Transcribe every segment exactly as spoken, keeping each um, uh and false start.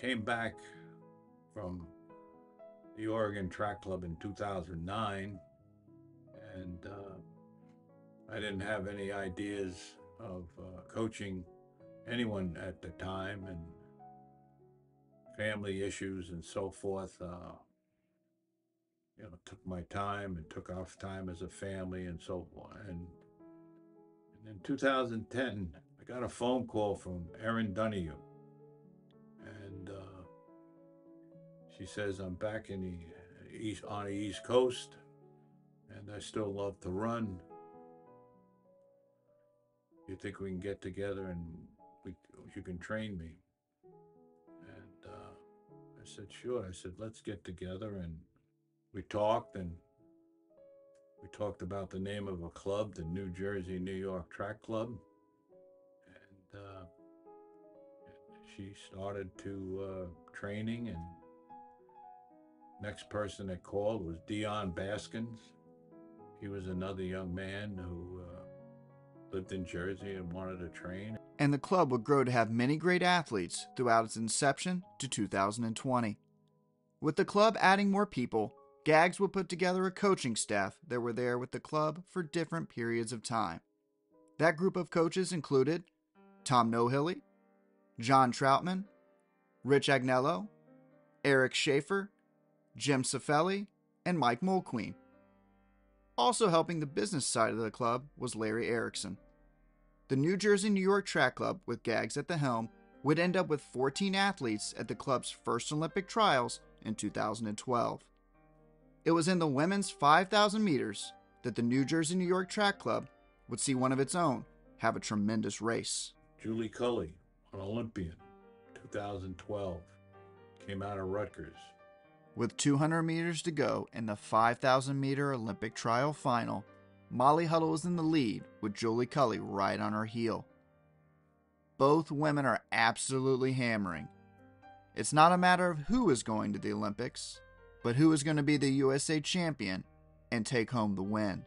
came back from the Oregon Track Club in two thousand nine, and uh, I didn't have any ideas of uh, coaching anyone at the time, and family issues and so forth, uh, you know, took my time and took off time as a family and so forth. And, and in two thousand ten, I got a phone call from Aaron Dunio, and uh, she says, I'm back in the east, on the East Coast, and I still love to run. You think we can get together and we, you can train me? And uh, I said, sure. I said, let's get together. And we talked, and we talked about the name of a club, the New Jersey New York Track Club. And uh, she started to uh, training, and next person that called was Dion Baskins. He was another young man who uh, lived in Jersey and wanted to train. And the club would grow to have many great athletes throughout its inception to two thousand twenty. With the club adding more people, G A G S would put together a coaching staff that were there with the club for different periods of time. That group of coaches included Tom Nohilly, John Troutman, Rich Agnello, Eric Schaefer, Jim Safelli, and Mike Mulqueen. Also helping the business side of the club was Larry Erickson. The New Jersey New York Track Club, with G A G S at the helm, would end up with fourteen athletes at the club's first Olympic trials in two thousand twelve. It was in the women's five thousand meters that the New Jersey New York Track Club would see one of its own have a tremendous race. Julie Culley, an Olympian, two thousand twelve, came out of Rutgers. With two hundred meters to go in the five thousand meter Olympic trial final, Molly Huddle was in the lead with Julie Culley right on her heel. Both women are absolutely hammering. It's not a matter of who is going to the Olympics, but who is going to be the U S A champion and take home the win.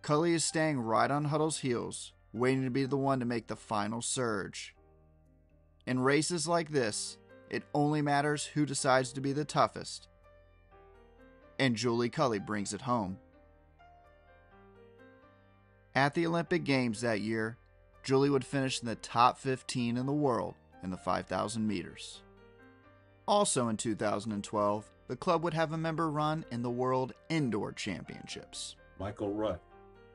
Culley is staying right on Huddle's heels, waiting to be the one to make the final surge. In races like this, it only matters who decides to be the toughest. And Julie Culley brings it home. At the Olympic Games that year, Julie would finish in the top fifteen in the world in the five thousand meters. Also in two thousand twelve, the club would have a member run in the World Indoor Championships. Michael Rutt,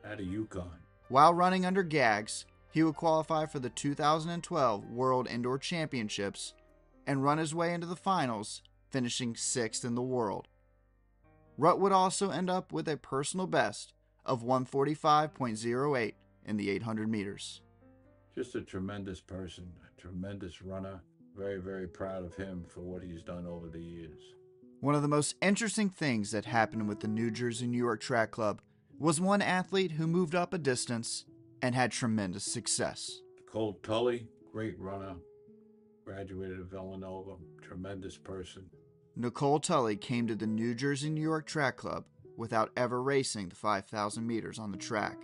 out of UConn. While running under G A G S, he would qualify for the two thousand twelve World Indoor Championships and run his way into the finals, finishing sixth in the world. Rutt would also end up with a personal best of one forty-five point oh eight in the eight hundred meters. Just a tremendous person, a tremendous runner. Very, very proud of him for what he's done over the years. One of the most interesting things that happened with the New Jersey New York Track Club was one athlete who moved up a distance and had tremendous success. Cole Tully, great runner, graduated at Villanova, tremendous person. Nicole Tully came to the New Jersey New York Track Club without ever racing the five thousand meters on the track.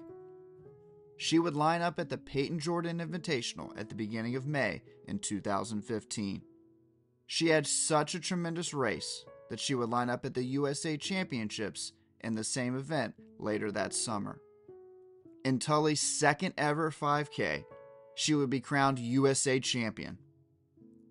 She would line up at the Peyton Jordan Invitational at the beginning of May in two thousand fifteen. She had such a tremendous race that she would line up at the U S A Championships in the same event later that summer. In Tully's second ever five K, she would be crowned U S A champion.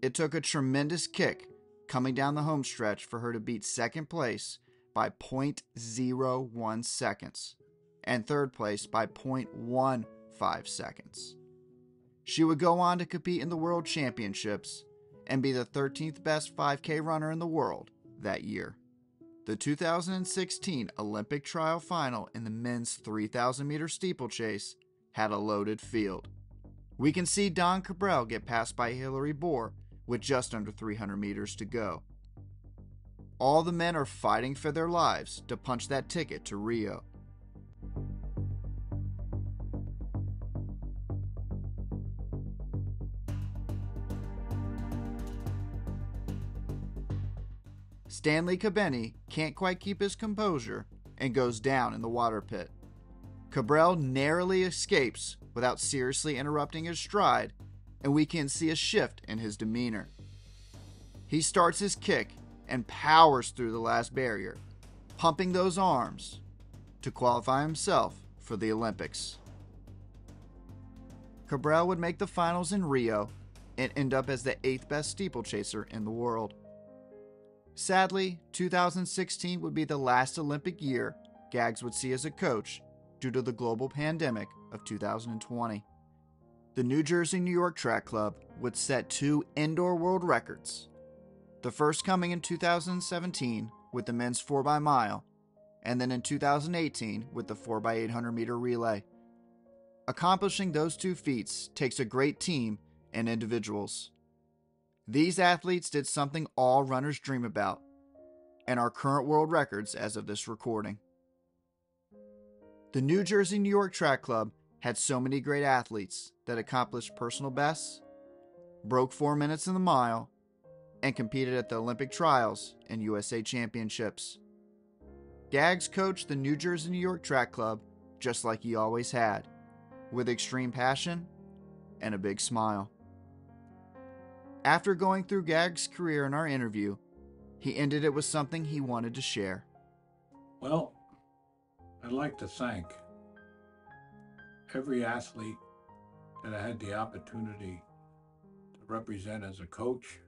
It took a tremendous kick coming down the home stretch for her to beat second place by zero point zero one seconds, and third place by zero point one five seconds. She would go on to compete in the World Championships and be the thirteenth best five K runner in the world that year. The two thousand sixteen Olympic trial final in the men's three thousand meter steeplechase had a loaded field. We can see Donn Cabral get passed by Hillary Boer with just under three hundred meters to go. All the men are fighting for their lives to punch that ticket to Rio. Stanley Cabeni can't quite keep his composure and goes down in the water pit. Cabral narrowly escapes without seriously interrupting his stride, and we can see a shift in his demeanor. He starts his kick and powers through the last barrier, pumping those arms to qualify himself for the Olympics. Cabral would make the finals in Rio and end up as the eighth best steeplechaser in the world. Sadly, two thousand sixteen would be the last Olympic year Gags would see as a coach due to the global pandemic of two thousand twenty. The New Jersey New York Track Club would set two indoor world records, the first coming in two thousand seventeen with the men's four by mile, and then in two thousand eighteen with the four by eight hundred meter relay. Accomplishing those two feats takes a great team and individuals. These athletes did something all runners dream about, and are current world records as of this recording. The New Jersey New York Track Club had so many great athletes that accomplished personal bests, broke four minutes in the mile, and competed at the Olympic trials and U S A championships. Gags coached the New Jersey New York Track Club just like he always had, with extreme passion and a big smile. After going through Gags' career in our interview, he ended it with something he wanted to share. Well, I'd like to thank every athlete that I had the opportunity to represent as a coach,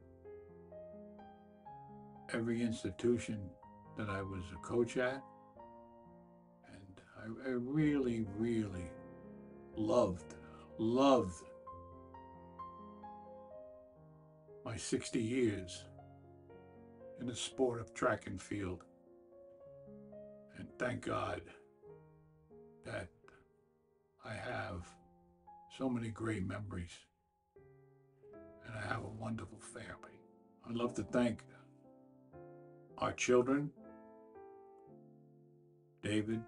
every institution that I was a coach at, and I, I really, really loved, loved my sixty years in the sport of track and field. And thank God that I have so many great memories and I have a wonderful family. I'd love to thank our children, David,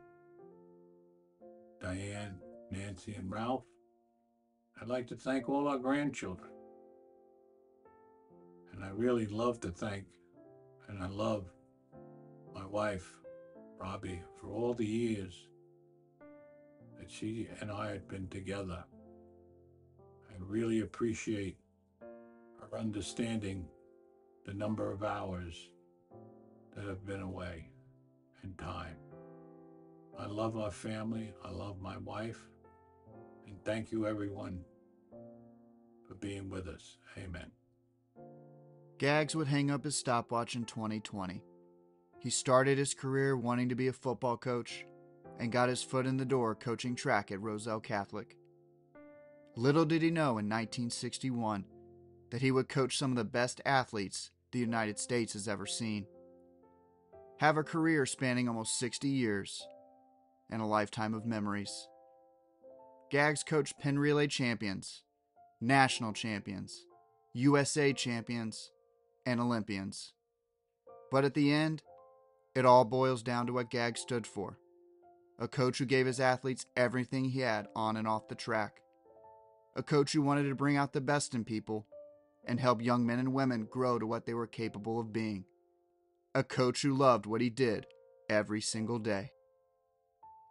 Diane, Nancy, and Ralph. I'd like to thank all our grandchildren. And I really love to thank, and I love my wife, Robbie, for all the years that she and I had been together. I really appreciate her understanding the number of hours that have been away in time. I love our family, I love my wife, and thank you everyone for being with us. Amen. Gags would hang up his stopwatch in twenty twenty. He started his career wanting to be a football coach and got his foot in the door coaching track at Roselle Catholic. Little did he know in nineteen sixty-one that he would coach some of the best athletes the United States has ever seen, have a career spanning almost sixty years and a lifetime of memories. Gags coached pin relay champions, national champions, U S A champions, and Olympians. But at the end, it all boils down to what Gags stood for. A coach who gave his athletes everything he had on and off the track. A coach who wanted to bring out the best in people and help young men and women grow to what they were capable of being. A coach who loved what he did every single day.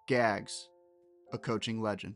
Gags, a coaching legend.